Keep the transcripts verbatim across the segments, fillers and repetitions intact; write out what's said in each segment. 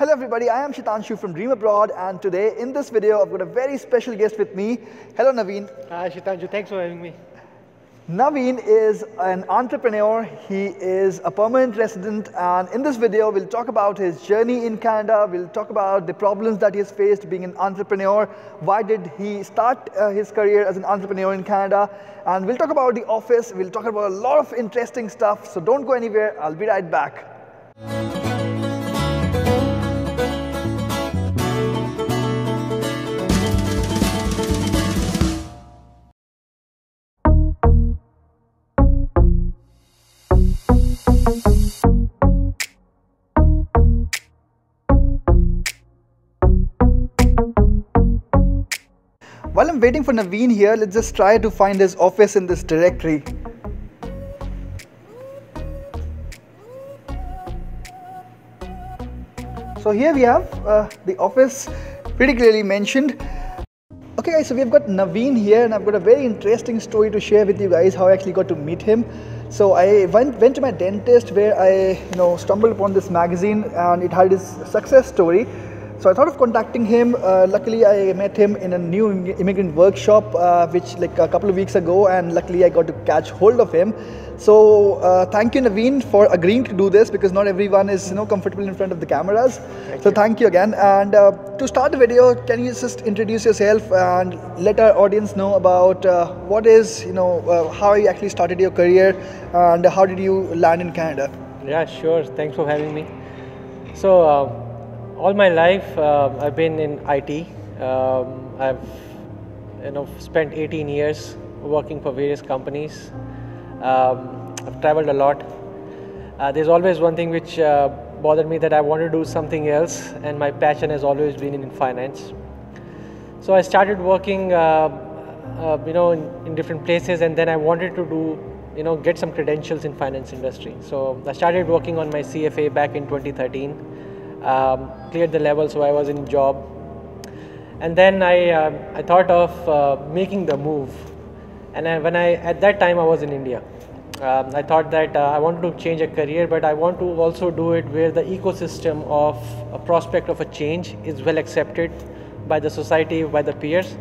Hello everybody, I am Shitanshu from Dream Abroad, and today in this video I've got a very special guest with me. Hello Naveen. Hi Shitanshu, thanks for having me. Naveen is an entrepreneur, he is a permanent resident, and in this video we'll talk about his journey in Canada, we'll talk about the problems that he has faced being an entrepreneur, why did he start uh, his career as an entrepreneur in Canada, and we'll talk about the office, we'll talk about a lot of interesting stuff, so don't go anywhere, I'll be right back. While I'm waiting for Naveen here, let's just try to find his office in this directory. So here we have uh, the office pretty clearly mentioned. Okay guys, so we've got Naveen here and I've got a very interesting story to share with you guys, how I actually got to meet him. So I went, went to my dentist where I you know, stumbled upon this magazine and it had his success story. So I thought of contacting him. Uh, luckily, I met him in a new immigrant workshop, uh, which like a couple of weeks ago, and luckily I got to catch hold of him. So uh, thank you, Naveen, for agreeing to do this, because not everyone is you know comfortable in front of the cameras. Thank so you. Thank you again. And uh, to start the video, can you just introduce yourself and let our audience know about uh, what is you know uh, how you actually started your career and how did you land in Canada? Yeah, sure. Thanks for having me. So. Uh All my life, uh, I've been in I T. Um, I've, you know, spent eighteen years working for various companies. Um, I've traveled a lot. Uh, there's always one thing which uh, bothered me, that I wanted to do something else, and my passion has always been in finance. So I started working, uh, uh, you know, in, in different places, and then I wanted to do, you know, get some credentials in finance industry. So I started working on my C F A back in twenty thirteen. Um, cleared the level, so I was in job, and then I um, I thought of uh, making the move. And I, when I at that time I was in India, um, I thought that uh, I wanted to change a career, but I want to also do it where the ecosystem of a prospect of a change is well accepted by the society, by the peers,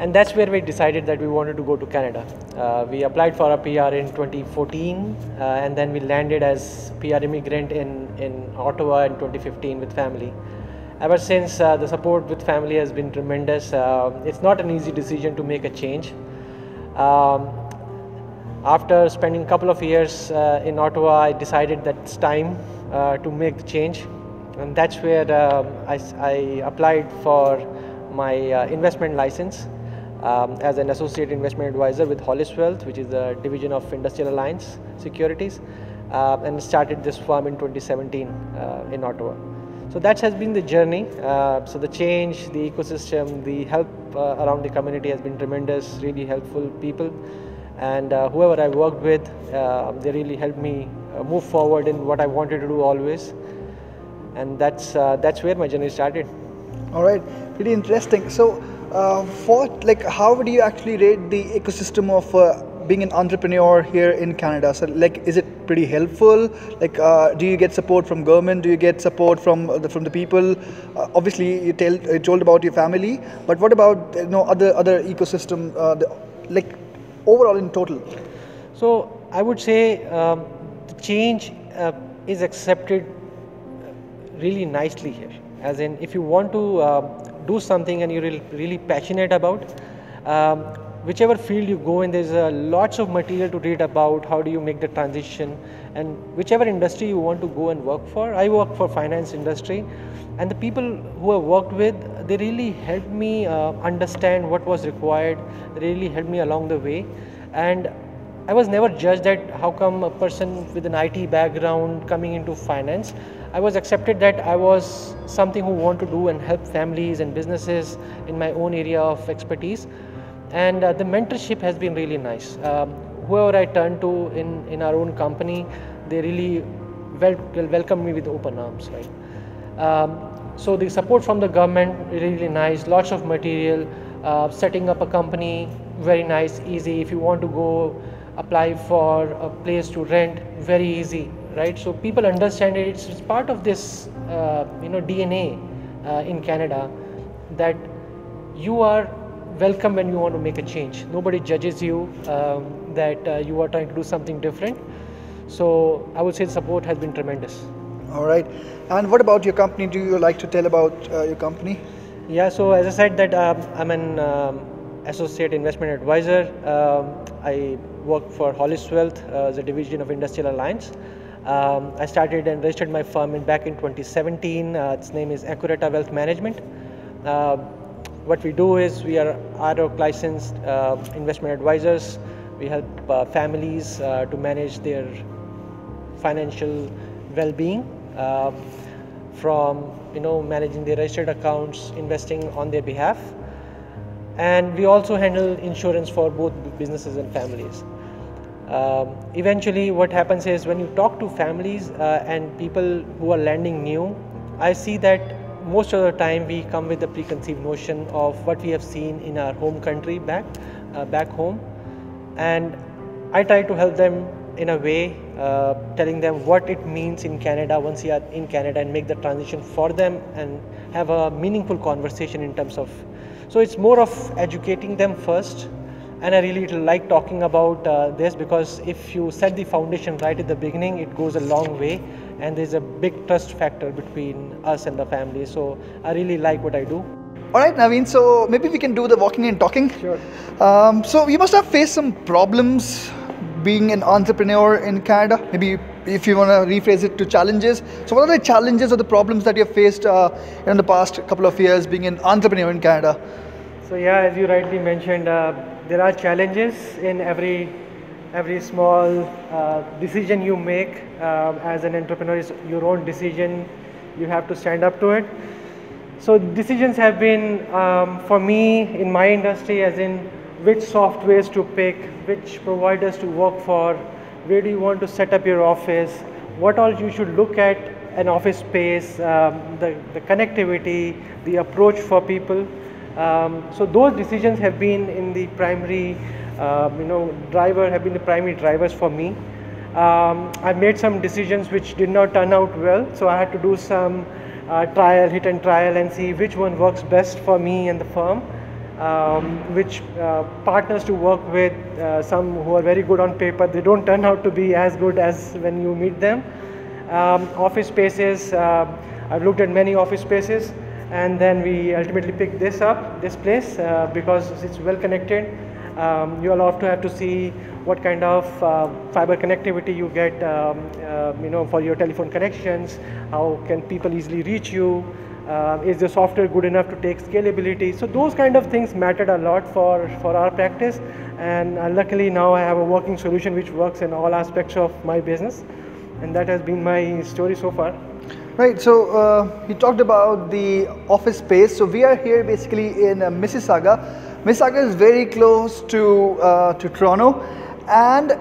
and that's where we decided that we wanted to go to Canada. Uh, we applied for a P R in twenty fourteen, uh, and then we landed as P R immigrant in. in Ottawa in twenty fifteen with family. Ever since, uh, the support with family has been tremendous. Uh, it's not an easy decision to make a change. Um, after spending a couple of years uh, in Ottawa, I decided that it's time uh, to make the change, and that's where uh, I, I applied for my uh, investment license um, as an associate investment advisor with HollisWealth, which is a division of Industrial Alliance Securities. Uh, and started this firm in twenty seventeen uh, in Ottawa. So that has been the journey. Uh, so the change, the ecosystem, the help uh, around the community has been tremendous, really helpful people. And uh, whoever I worked with, uh, they really helped me uh, move forward in what I wanted to do always. And that's, uh, that's where my journey started. All right, pretty interesting. So uh, for, like, how would you actually rate the ecosystem of uh, being an entrepreneur here in Canada? So like, is it pretty helpful? Like, uh, do you get support from government? Do you get support from the, from the people? Uh, obviously, you, tell, you told about your family, but what about you know other other ecosystem? Uh, the, like overall in total. So I would say um, the change uh, is accepted really nicely here. As in, if you want to uh, do something and you're really, really passionate about. Um, Whichever field you go in, there's uh, lots of material to read about how do you make the transition, and whichever industry you want to go and work for. I work for finance industry, and the people who I worked with, they really helped me uh, understand what was required, they really helped me along the way. And I was never judged that how come a person with an I T background coming into finance. I was accepted that I was something who wanted to do and help families and businesses in my own area of expertise. And uh, the mentorship has been really nice. Um, whoever I turned to in, in our own company, they really wel welcomed me with open arms. Right? Um, so the support from the government, really nice, lots of material, uh, setting up a company, very nice, easy. If you want to go apply for a place to rent, very easy. right? So people understand it. It's, it's part of this, uh, you know, D N A uh, in Canada, that you are welcome when you want to make a change. Nobody judges you um, that uh, you are trying to do something different. So I would say the support has been tremendous. All right. And what about your company? Do you like to tell about uh, your company? Yeah. So as I said, that um, I'm an um, associate investment advisor. Um, I work for HollisWealth, uh, the division of Industrial Alliance. Um, I started and registered my firm in, back in twenty seventeen. Uh, its name is Accurata Wealth Management. Uh, what we do is we are R O C licensed uh, investment advisors. We help uh, families uh, to manage their financial well-being, uh, from you know managing their registered accounts, investing on their behalf. And we also handle insurance for both businesses and families. Um, eventually what happens is, when you talk to families uh, and people who are landing new, I see that most of the time we come with a preconceived notion of what we have seen in our home country, back, uh, back home. And I try to help them in a way, uh, telling them what it means in Canada once you are in Canada, and make the transition for them and have a meaningful conversation in terms of. So it's more of educating them first, and I really like talking about uh, this, because if you set the foundation right at the beginning, it goes a long way, and there's a big trust factor between us and the family. So I really like what I do. All right, Naveen, so maybe we can do the walking and talking. Sure. Um, so you must have faced some problems being an entrepreneur in Canada. Maybe if you want to rephrase it to challenges. So what are the challenges or the problems that you have faced uh, in the past couple of years being an entrepreneur in Canada? So yeah, as you rightly mentioned, uh, there are challenges in every every small uh, decision you make uh, as an entrepreneur. Is your own decision. You have to stand up to it. So decisions have been, um, for me, in my industry, as in which softwares to pick, which providers to work for, where do you want to set up your office, what all you should look at an office space, um, the, the connectivity, the approach for people. Um, so those decisions have been in the primary, uh, you know, driver, have been the primary drivers for me. Um, I made some decisions which did not turn out well, so I had to do some uh, trial, hit and trial, and see which one works best for me and the firm. Um, which uh, partners to work with, uh, some who are very good on paper, they don't turn out to be as good as when you meet them. Um, office spaces, uh, I've looked at many office spaces, and then we ultimately picked this up, this place, uh, because it's well connected. Um, you all have to have to see what kind of uh, fiber connectivity you get, um, uh, you know, for your telephone connections, how can people easily reach you. Uh, is the software good enough to take scalability? So those kind of things mattered a lot for, for our practice, and uh, luckily now I have a working solution which works in all aspects of my business, and that has been my story so far. Right, so uh, you talked about the office space. So we are here basically in uh, Mississauga. Mississauga is very close to, uh, to Toronto, and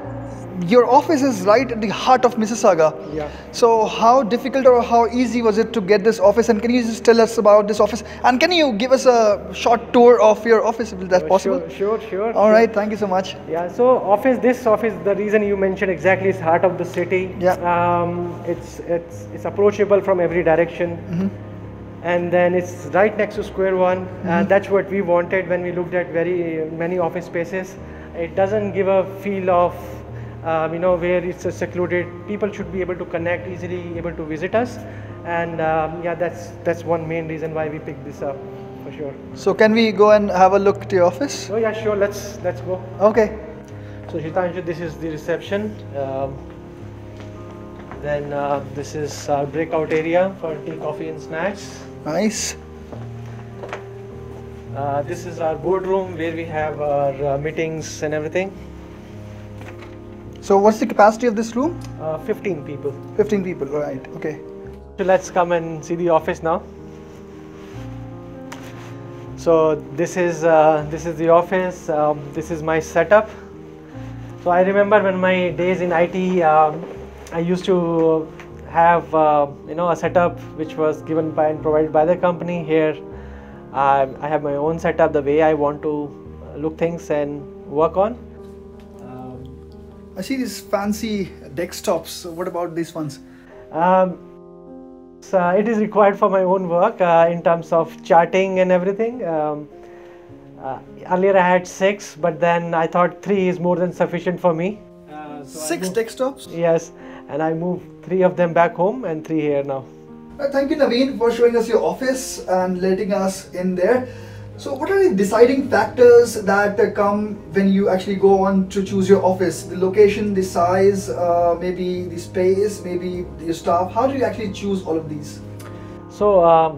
your office is right at the heart of Mississauga. Yeah. So how difficult or how easy was it to get this office, and can you just tell us about this office, and can you give us a short tour of your office if that's possible? Sure, sure, sure. All right, thank you so much. Yeah, so office, this office, the reason you mentioned exactly is heart of the city. Yeah. Um, it's, it's, it's approachable from every direction. Mm-hmm. And then it's right next to Square One. Mm-hmm. Uh, that's what we wanted when we looked at very many office spaces. It doesn't give a feel of Um, you know, where it's uh, secluded. People should be able to connect easily, able to visit us, and um, yeah, that's that's one main reason why we picked this up, for sure. So can we go and have a look to your office? Oh yeah, sure. Let's let's go. Okay. So Shitanshu, this is the reception. Um, then uh, this is our breakout area for tea, coffee, and snacks. Nice. Uh, this is our boardroom where we have our uh, meetings and everything. So what's the capacity of this room? Uh, fifteen people. fifteen people, right, okay. So let's come and see the office now. So this is, uh, this is the office, um, this is my setup. So I remember when my days in I T, um, I used to have uh, you know, a setup which was given by and provided by the company. Here uh, I have my own setup, the way I want to look things and work on. I see these fancy desktops. So what about these ones? Um, so it is required for my own work uh, in terms of charting and everything. Um, uh, earlier I had six, but then I thought three is more than sufficient for me. Uh, so six desktops? Yes, and I moved three of them back home and three here now. Well, thank you, Naveen, for showing us your office and letting us in there. So what are the deciding factors that come when you actually go on to choose your office? The location, the size, uh, maybe the space, maybe your staff. How do you actually choose all of these? So uh,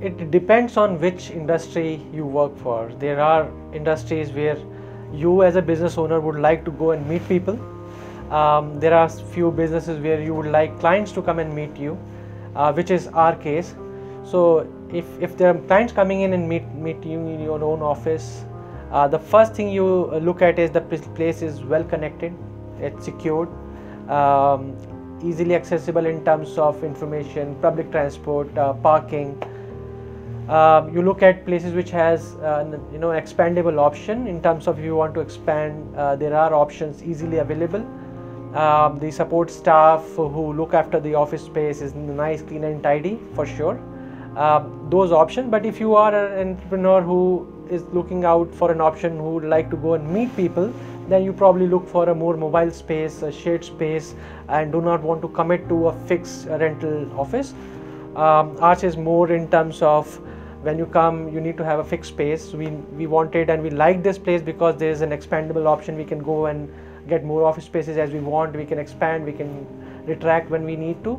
it depends on which industry you work for. There are industries where you as a business owner would like to go and meet people. Um, there are few businesses where you would like clients to come and meet you, uh, which is our case. So if, if there are clients coming in and meet, meet you in your own office, uh, the first thing you look at is the place is well connected, it's secured, um, easily accessible in terms of information, public transport, uh, parking. Uh, you look at places which has uh, you know, expandable option in terms of if you want to expand, uh, there are options easily available. Uh, the support staff who look after the office space is nice, clean and tidy for sure. Uh, those options, but if you are an entrepreneur who is looking out for an option who would like to go and meet people, then you probably look for a more mobile space, a shared space, and do not want to commit to a fixed rental office. Um, ours is more in terms of when you come, you need to have a fixed space. We, we wanted and we like this place because there is an expandable option. We can go and get more office spaces as we want. We can expand, we can retract when we need to.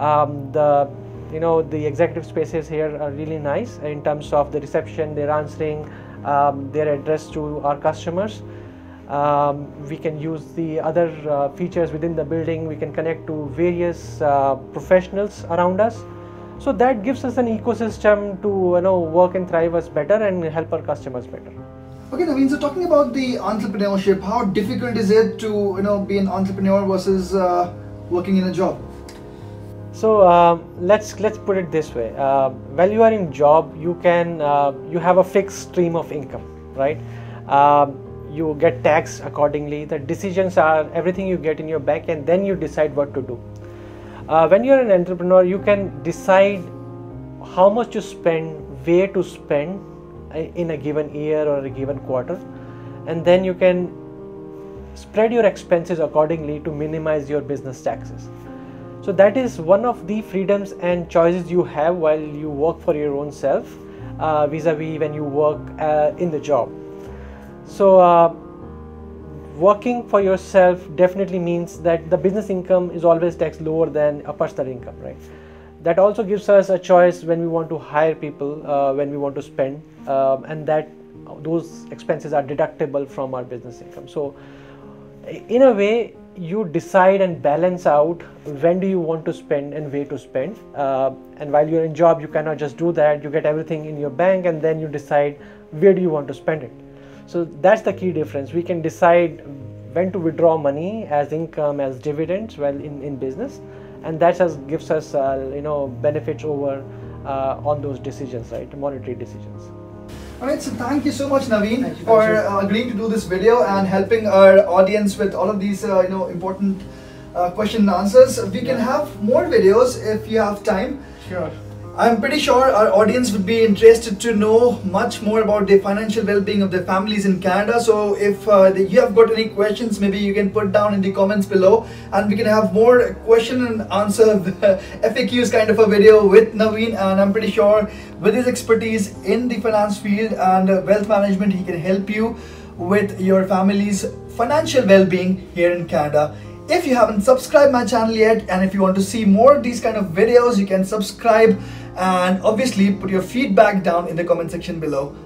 Um, the You know, the executive spaces here are really nice in terms of the reception, their answering, um, their address to our customers. Um, we can use the other uh, features within the building. We can connect to various uh, professionals around us. So that gives us an ecosystem to, you know, work and thrive us better and help our customers better. Okay, Naveen, so talking about the entrepreneurship, how difficult is it to, you know, be an entrepreneur versus uh, working in a job? So uh, let's let's put it this way. Uh, while you are in job, you can uh, you have a fixed stream of income, right? Uh, you get taxed accordingly. The decisions are everything you get in your bank, and then you decide what to do. Uh, when you are an entrepreneur, you can decide how much you spend, where to spend in a given year or a given quarter, and then you can spread your expenses accordingly to minimize your business taxes. So that is one of the freedoms and choices you have while you work for your own self uh, vis-a-vis when you work uh, in the job. So uh, working for yourself definitely means that the business income is always taxed lower than a personal income, right? That also gives us a choice when we want to hire people, uh, when we want to spend, um, and that those expenses are deductible from our business income. So in a way, you decide and balance out when do you want to spend and where to spend, uh, and while you're in job you cannot just do that. You get everything in your bank and then you decide where do you want to spend it. So that's the key difference. We can decide when to withdraw money as income, as dividends, well, in, in business, and that just gives us uh, you know, benefits over uh, on those decisions, right? Monetary decisions. Alright, so thank you so much, Naveen, you, for uh, agreeing to do this video and helping our audience with all of these uh, you know, important uh, question and answers. We can have more videos if you have time. Sure. I'm pretty sure our audience would be interested to know much more about the financial well-being of their families in Canada. So if uh, you have got any questions, maybe you can put down in the comments below, and we can have more question and answer F A Qs kind of a video with Naveen, and I'm pretty sure with his expertise in the finance field and wealth management, he can help you with your family's financial well-being here in Canada. If you haven't subscribed my channel yet, and if you want to see more of these kind of videos, you can subscribe, and obviously put your feedback down in the comment section below.